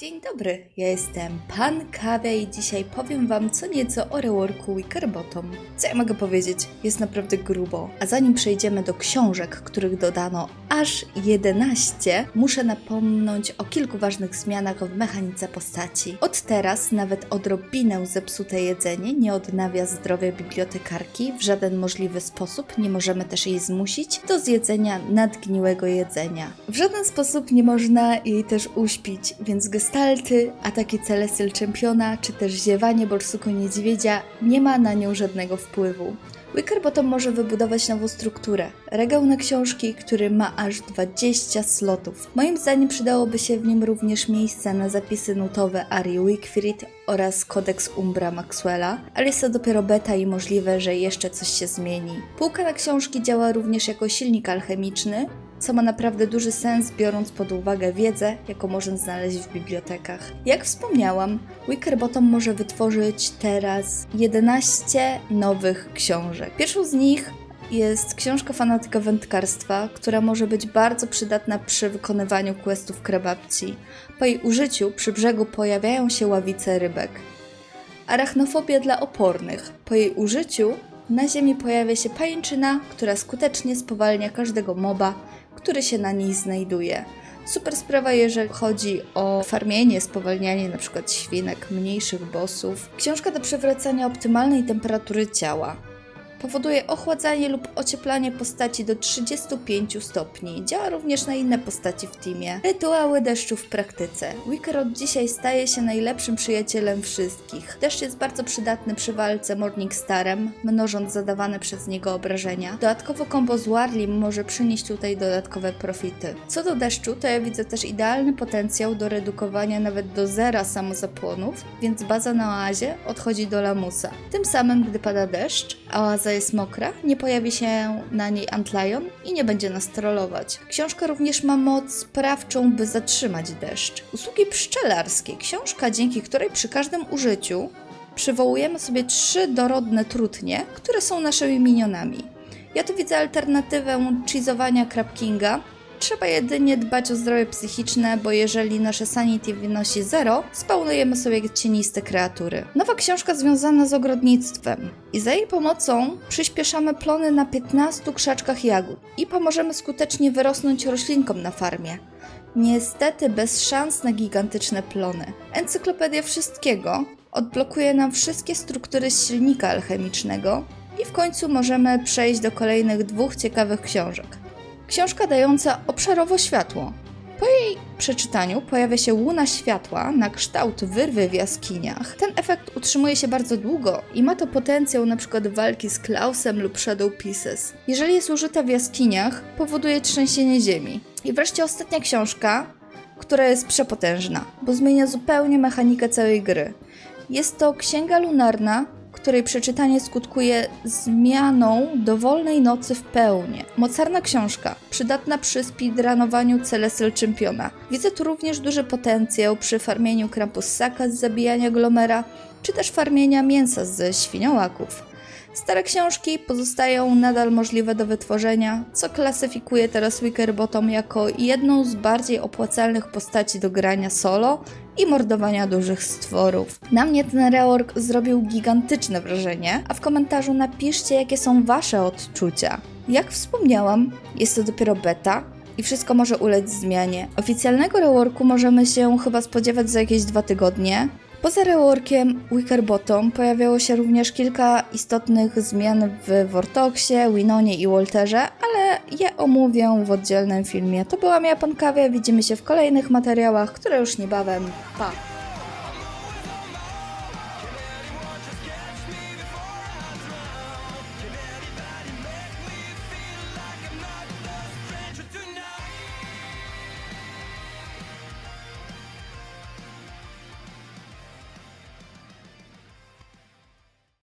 Dzień dobry, ja jestem Pan Kawia i dzisiaj powiem wam co nieco o reworku Wickerbottom. Co ja mogę powiedzieć? Jest naprawdę grubo. A zanim przejdziemy do książek, których dodano aż 11, muszę napomnieć o kilku ważnych zmianach w mechanice postaci. Od teraz nawet odrobinę zepsute jedzenie nie odnawia zdrowia bibliotekarki, w żaden możliwy sposób nie możemy też jej zmusić do zjedzenia nadgniłego jedzenia. W żaden sposób nie można jej też uśpić, więc gestalty, ataki Celestial Czempiona czy też ziewanie Borsuko Niedźwiedzia nie ma na nią żadnego wpływu. Wickerbottom może wybudować nową strukturę. Regał na książki, który ma aż 20 slotów. Moim zdaniem przydałoby się w nim również miejsce na zapisy nutowe Arii Wickfried oraz kodeks Umbra Maxwella, ale jest to dopiero beta i możliwe, że jeszcze coś się zmieni. Półka na książki działa również jako silnik alchemiczny, co ma naprawdę duży sens, biorąc pod uwagę wiedzę, jaką możemy znaleźć w bibliotekach. Jak wspomniałam, Wickerbottom może wytworzyć teraz 11 nowych książek. Pierwszą z nich jest książka Fanatyka Wędkarstwa, która może być bardzo przydatna przy wykonywaniu questów krababci. Po jej użyciu przy brzegu pojawiają się ławice rybek. Arachnofobia dla opornych. Po jej użyciu na ziemi pojawia się pajęczyna, która skutecznie spowalnia każdego moba, który się na niej znajduje. Super sprawa, jeżeli chodzi o farmienie, spowalnianie np. świnek, mniejszych bossów. Książka do przywracania optymalnej temperatury ciała. Powoduje ochładzanie lub ocieplanie postaci do 35 stopni. Działa również na inne postaci w teamie. Rytuały deszczu w praktyce. Wicker od dzisiaj staje się najlepszym przyjacielem wszystkich. Deszcz jest bardzo przydatny przy walce Morning Starem, mnożąc zadawane przez niego obrażenia. Dodatkowo kombo z Warli może przynieść tutaj dodatkowe profity. Co do deszczu, to ja widzę też idealny potencjał do redukowania nawet do zera samozapłonów, więc baza na oazie odchodzi do lamusa. Tym samym, gdy pada deszcz, oaza jest mokra, nie pojawi się na niej antlion i nie będzie nas trollować. Książka również ma moc sprawczą, by zatrzymać deszcz. Usługi pszczelarskie. Książka, dzięki której przy każdym użyciu przywołujemy sobie 3 dorodne trutnie, które są naszymi minionami. Ja tu widzę alternatywę cheezowania Krabkinga. Trzeba jedynie dbać o zdrowie psychiczne, bo jeżeli nasze sanity wynosi 0, spawnujemy sobie cieniste kreatury. Nowa książka związana z ogrodnictwem i za jej pomocą przyspieszamy plony na 15 krzaczkach jagód i pomożemy skutecznie wyrosnąć roślinkom na farmie. Niestety bez szans na gigantyczne plony. Encyklopedia Wszystkiego odblokuje nam wszystkie struktury z silnika alchemicznego i w końcu możemy przejść do kolejnych 2 ciekawych książek. Książka dająca obszarowo światło. Po jej przeczytaniu pojawia się łuna światła na kształt wyrwy w jaskiniach. Ten efekt utrzymuje się bardzo długo i ma to potencjał np. walki z Klausem lub Shadow Pieces. Jeżeli jest użyta w jaskiniach, powoduje trzęsienie ziemi. I wreszcie ostatnia książka, która jest przepotężna, bo zmienia zupełnie mechanikę całej gry. Jest to Księga Lunarna, której przeczytanie skutkuje zmianą dowolnej nocy w pełni. Mocarna książka, przydatna przy speedrunowaniu Celestial Czempiona. Widzę tu również duży potencjał przy farmieniu Krampussaka z zabijania Glomera, czy też farmienia mięsa ze świniołaków. Stare książki pozostają nadal możliwe do wytworzenia, co klasyfikuje teraz Wickerbottom jako jedną z bardziej opłacalnych postaci do grania solo i mordowania dużych stworów. Na mnie ten rework zrobił gigantyczne wrażenie, a w komentarzu napiszcie, jakie są wasze odczucia. Jak wspomniałam, jest to dopiero beta i wszystko może ulec zmianie. Oficjalnego reworku możemy się chyba spodziewać za jakieś 2 tygodnie. Poza reworkiem Wickerbottom pojawiało się również kilka istotnych zmian w Vortoxie, Winonie i Walterze, ale je omówię w oddzielnym filmie. To byłam ja, Pan Kawia, widzimy się w kolejnych materiałach, które już niebawem. Pa!